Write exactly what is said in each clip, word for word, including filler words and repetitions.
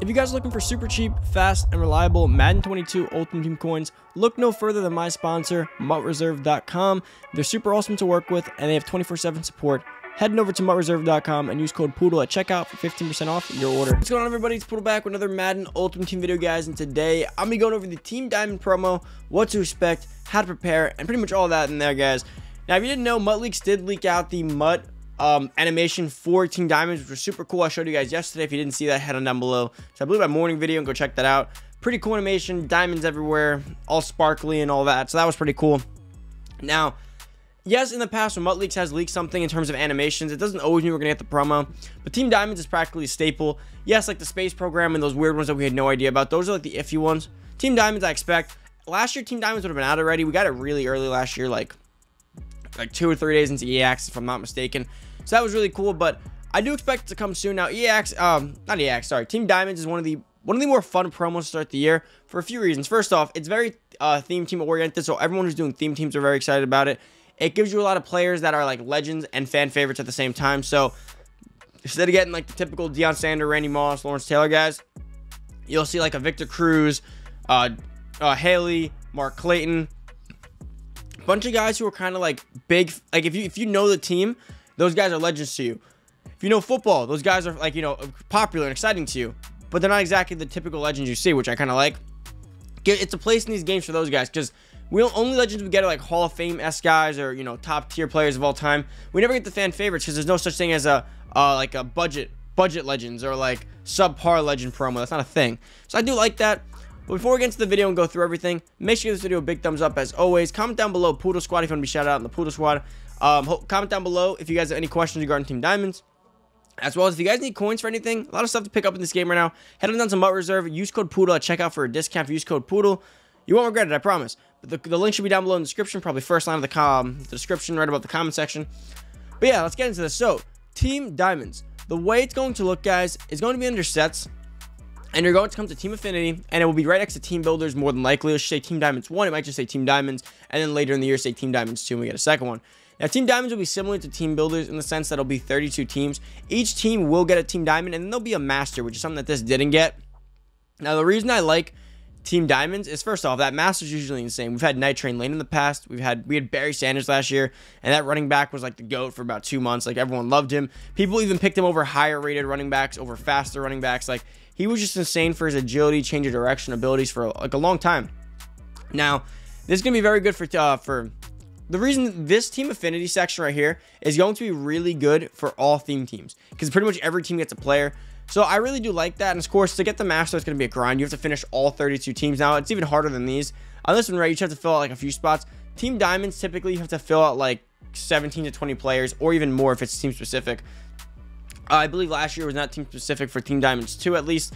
If you guys are looking for super cheap, fast, and reliable Madden twenty-two Ultimate Team coins, look no further than my sponsor, Mut Reserve dot com. They're super awesome to work with, and they have twenty-four seven support. Head over to Mut Reserve dot com and use code Poodle at checkout for fifteen percent off your order. What's going on, everybody? It's Poodle back with another Madden Ultimate Team video, guys. And today, I'm going to be going over the Team Diamond promo, what to expect, how to prepare, and pretty much all that in there, guys. Now, if you didn't know, MUT Leaks did leak out the MUT um, animation for Team Diamonds, which was super cool. I showed you guys yesterday. If you didn't see that, head on down below. So I believe my morning video, and go check that out. Pretty cool animation, diamonds everywhere, all sparkly and all that. So that was pretty cool. Now, yes, in the past, when MutLeaks has leaked something in terms of animations, it doesn't always mean we're going to get the promo, but Team Diamonds is practically a staple. Yes, like the space program and those weird ones that we had no idea about. Those are like the iffy ones. Team Diamonds, I expect. Last year, Team Diamonds would have been out already. We got it really early last year, like like two or three days into E A X, if I'm not mistaken. So that was really cool, but I do expect it to come soon. Now, E A X, um, not E A X, sorry. Team Diamonds is one of the one of the more fun promos to start the year for a few reasons. First off, it's very uh, theme team oriented, so everyone who's doing theme teams are very excited about it. It gives you a lot of players that are like legends and fan favorites at the same time. So instead of getting like the typical Deion Sanders, Randy Moss, Lawrence Taylor guys, you'll see like a Victor Cruz, uh, uh, Haley, Mark Clayton, a bunch of guys who are kind of like big. Like if you if you know the team, those guys are legends to you. If you know football, those guys are like, you know, popular and exciting to you. But they're not exactly the typical legends you see, which I kind of like. It's a place in these games for those guys because we don't, only legends we get are like Hall of Fame-esque guys or, you know, top tier players of all time. We never get the fan favorites because there's no such thing as a uh, like a budget budget legends or like subpar legend promo. That's not a thing. So I do like that. But before we get into the video and go through everything, make sure you give this video a big thumbs up as always. Comment down below Poodle Squad if you want to be shouted out in the Poodle Squad. Um, comment down below if you guys have any questions regarding Team Diamonds. As well as if you guys need coins for anything, a lot of stuff to pick up in this game right now. Head on down to Mut Reserve, use code Poodle at checkout for a discount. If you use code Poodle, you won't regret it, I promise. But the, the link should be down below in the description, probably first line of the, com, the description, right above the comment section. But yeah, let's get into this. So, Team Diamonds. The way it's going to look, guys, is going to be under sets, and you're going to come to Team Affinity, and it will be right next to Team Builders, more than likely. It'll say Team Diamonds one, it might just say Team Diamonds, and then later in the year say Team Diamonds two, and we get a second one. Now, Team Diamonds will be similar to Team Builders in the sense that it'll be thirty-two teams. Each team will get a Team Diamond, and then there'll be a Master, which is something that this didn't get. Now, the reason I like Team Diamonds is, first off, that Master's usually insane. We've had Night Train Lane in the past. We've had we had Barry Sanders last year, and that running back was like the GOAT for about two months. Like, everyone loved him. People even picked him over higher-rated running backs, over faster running backs. Like, he was just insane for his agility, change of direction abilities for, like, a long time. Now, this is going to be very good for uh, for... The reason this Team Affinity section right here is going to be really good for all theme teams, because pretty much every team gets a player. So I really do like that. And of course, to get the master, it's going to be a grind. You have to finish all thirty-two teams now. It's even harder than these. On this one, right, you just have to fill out like a few spots. Team Diamonds, typically, you have to fill out like seventeen to twenty players or even more if it's team specific. Uh, I believe last year was not team specific for Team Diamonds two at least.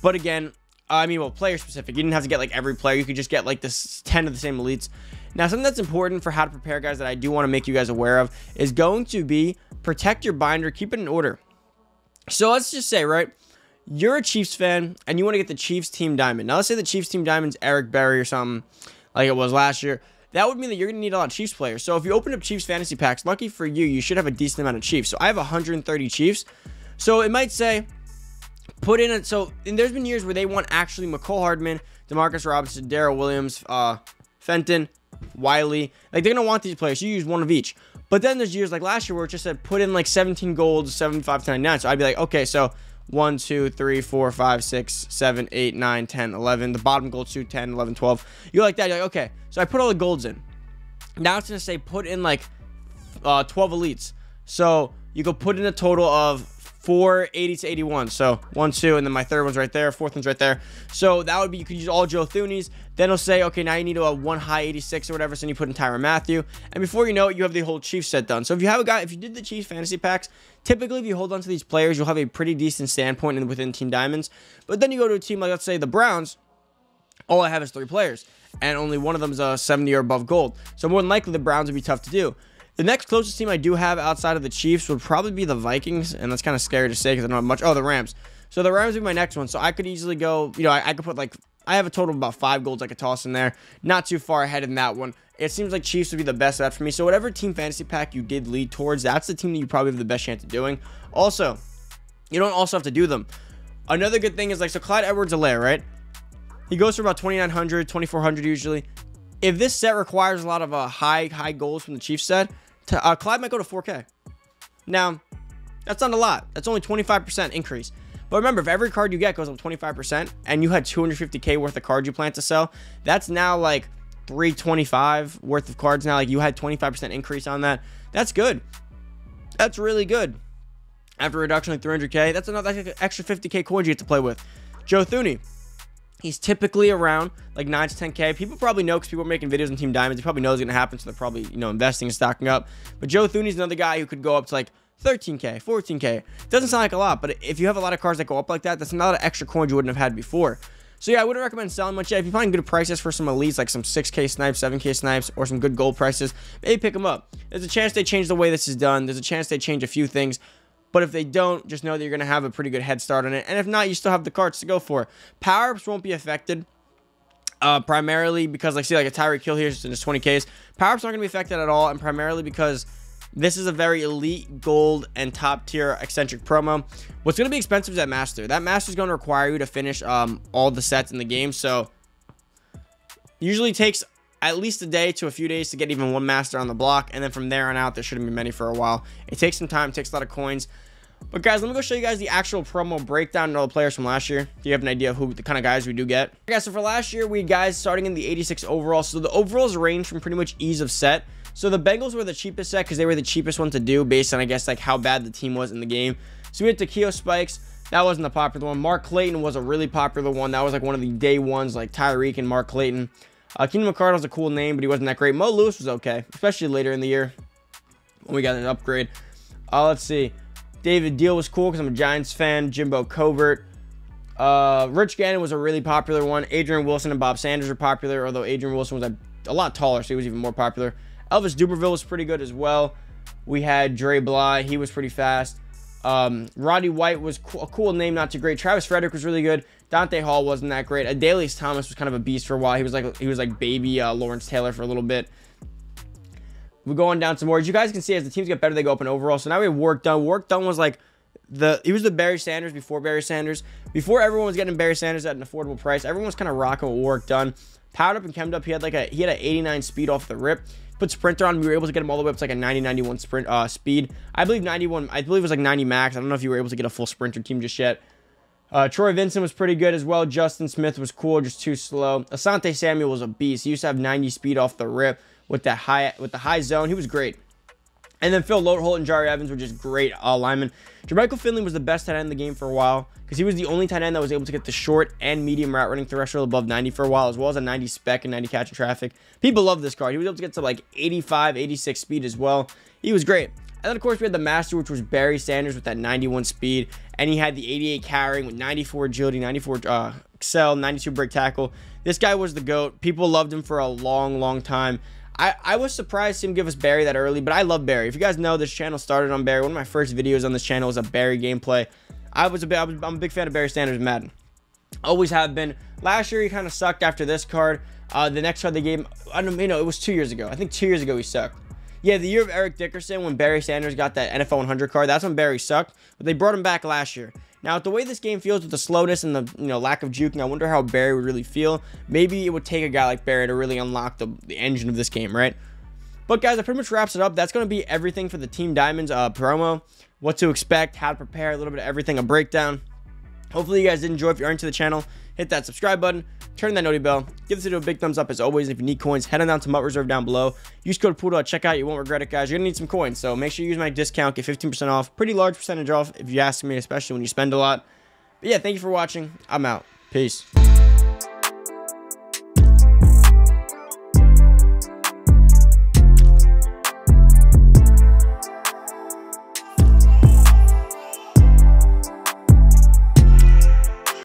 But again, I mean, well, player specific. You didn't have to get like every player. You could just get like this ten of the same elites. Now, something that's important for how to prepare, guys, that I do want to make you guys aware of is going to be protect your binder, keep it in order. So let's just say, right, you're a Chiefs fan and you want to get the Chiefs Team Diamond. Now, let's say the Chiefs Team Diamond's Eric Berry or something like it was last year. That would mean that you're going to need a lot of Chiefs players. So if you open up Chiefs fantasy packs, lucky for you, you should have a decent amount of Chiefs. So I have one hundred thirty Chiefs. So it might say put in it. So and there's been years where they want actually McCole Hardman, Demarcus Robinson, Darrell Williams, uh, Fenton, Wiley. Like, they're gonna want these players. You use one of each. But then there's years like last year where it just said put in like seventeen golds, seventy-five to ninety-nine. So I'd be like, okay, so one, two, three, four, five, six, seven, eight, nine, ten, eleven. The bottom gold two, ten, eleven, twelve. You're like that. You're like, okay, so I put all the golds in. Now it's gonna say put in like uh, twelve elites. So you go put in a total of four eighty to eighty-one. So one, two, and then my third one's right there, fourth one's right there. So that would be, you could use all Joe Thuneys. Then it'll say, okay, now you need a one high eighty-six or whatever, so you put in Tyron Matthew, and before you know it, you have the whole Chiefs set done. So if you have a guy, if you did the Chiefs fantasy packs, typically if you hold on to these players, you'll have a pretty decent standpoint in, within Team Diamonds. But then you go to a team like, let's say, the Browns. All I have is three players, and only one of them is a seventy or above gold. So more than likely, the Browns would be tough to do. The next closest team I do have outside of the Chiefs would probably be the Vikings, and that's kind of scary to say because I don't have much. Oh, the Rams. So the Rams would be my next one. So I could easily go, you know, I, I could put like, I have a total of about five golds I could toss in there. Not too far ahead in that one. It seems like Chiefs would be the best bet for me. So whatever team fantasy pack you did lead towards, that's the team that you probably have the best chance of doing. Also, you don't also have to do them. Another good thing is, like, so Clyde Edwards-Helaire, right? He goes for about twenty-nine hundred, twenty-four hundred usually. If this set requires a lot of uh, high high goals from the Chiefs set, to, uh, Clyde might go to four K. Now, that's not a lot. That's only twenty-five percent increase. But remember, if every card you get goes up twenty-five percent and you had two hundred fifty K worth of cards you plan to sell, that's now like three twenty-five worth of cards now. Like, you had twenty-five percent increase on that. That's good. That's really good. After a reduction of three hundred K, that's another extra fifty K coins you get to play with. Joe Thuney, he's typically around like nine to ten K. People probably know because people are making videos on Team Diamonds. They probably know it's going to happen, so they're probably, you know, investing and stocking up. But Joe Thuney's another guy who could go up to like thirteen K, fourteen K. Doesn't sound like a lot, but if you have a lot of cards that go up like that, that's a lot of extra coins you wouldn't have had before. So yeah, I wouldn't recommend selling much yet. If you find good prices for some elites, like some six K snipes, seven K snipes, or some good gold prices, maybe pick them up. There's a chance they change the way this is done. There's a chance they change a few things. But if they don't, just know that you're going to have a pretty good head start on it. And if not, you still have the cards to go for. Power-ups won't be affected uh, primarily because, like, see, like a Tyreek Kill here is in his twenty Ks. Power-ups aren't going to be affected at all, and primarily because this is a very elite, gold, and top-tier eccentric promo. What's going to be expensive is that master. That master is going to require you to finish um, all the sets in the game. So usually takes at least a day to a few days to get even one master on the block. And then from there on out, there shouldn't be many for a while. It takes some time. It takes a lot of coins. But guys, let me go show you guys the actual promo breakdown and all the players from last year. If you have an idea of who the kind of guys we do get. Okay, guys, so for last year, we guys starting in the eighty-six overall. So the overalls range from pretty much ease of set. So the Bengals were the cheapest set because they were the cheapest one to do based on, I guess, like how bad the team was in the game. So we had to Keo Spikes. That wasn't a popular one. Mark Clayton was a really popular one. That was like one of the day ones, like Tyreek and Mark Clayton. Uh, King McArdle was a cool name, but he wasn't that great. Mo Lewis was okay, especially later in the year when we got an upgrade. Uh, let's see. David Deal was cool because I'm a Giants fan. Jimbo Covert. Uh, Rich Gannon was a really popular one. Adrian Wilson and Bob Sanders were popular, although Adrian Wilson was a, a lot taller, so he was even more popular. Elvis Duberville was pretty good as well. We had Dre Bly. He was pretty fast. Um, Roddy White was co a cool name, not too great. Travis Frederick was really good. Dante Hall wasn't that great. Adalius Thomas was kind of a beast for a while. He was like he was like baby uh, Lawrence Taylor for a little bit. We're going down some more. As you guys can see, as the teams get better, they go up in overall. So now we have Warrick Dunn. Warrick Dunn was like the he was the Barry Sanders before Barry Sanders. Before everyone was getting Barry Sanders at an affordable price, everyone was kind of rocking with Warrick Dunn. Powered up and chemmed up. He had like a he had an eighty-nine speed off the rip. Put sprinter on. We were able to get him all the way up to like a ninety, ninety-one sprint uh, speed. I believe ninety-one. I believe it was like ninety max. I don't know if you were able to get a full sprinter team just yet. Uh, Troy Vincent was pretty good as well. Justin Smith was cool, just too slow. Asante Samuel was a beast. He used to have ninety speed off the rip with that high with the high zone. He was great. And then Phil Loadholt and Jari Evans were just great uh, linemen. Jermichael Finley was the best tight end in the game for a while because he was the only tight end that was able to get the short and medium route running threshold above ninety for a while, as well as a ninety spec and ninety catch in traffic. People love this card. He was able to get to like eighty-five, eighty-six speed as well. He was great. And then, of course, we had the master, which was Barry Sanders with that ninety-one speed. And he had the eighty-eight carrying with ninety-four agility, ninety-four uh, excel, ninety-two break tackle. This guy was the GOAT. People loved him for a long, long time. I, I was surprised to him give us Barry that early, but I love Barry. If you guys know, this channel started on Barry. One of my first videos on this channel was a Barry gameplay. I was a, I was, I'm a big fan of Barry Sanders and Madden. Always have been. Last year, he kind of sucked after this card. Uh, the next card they gave him, I don't you know, it was two years ago. I think two years ago he sucked. Yeah, the year of Eric Dickerson when Barry Sanders got that N F L one hundred card, that's when Barry sucked, but they brought him back last year. Now, with the way this game feels with the slowness and the you know lack of juking, I wonder how Barry would really feel. Maybe it would take a guy like Barry to really unlock the, the engine of this game, right? But guys, that pretty much wraps it up. That's going to be everything for the Team Diamonds uh, promo. What to expect, how to prepare, a little bit of everything, a breakdown. Hopefully you guys did enjoy. If you're into the channel, hit that subscribe button, turn that noti bell, give this video a big thumbs up as always. And if you need coins, head on down to Mut Reserve down below. Use code Poodle at checkout. You won't regret it, guys. You're gonna need some coins, so make sure you use my discount. Get fifteen percent off. Pretty large percentage off if you ask me, especially when you spend a lot. But yeah, thank you for watching. I'm out. Peace.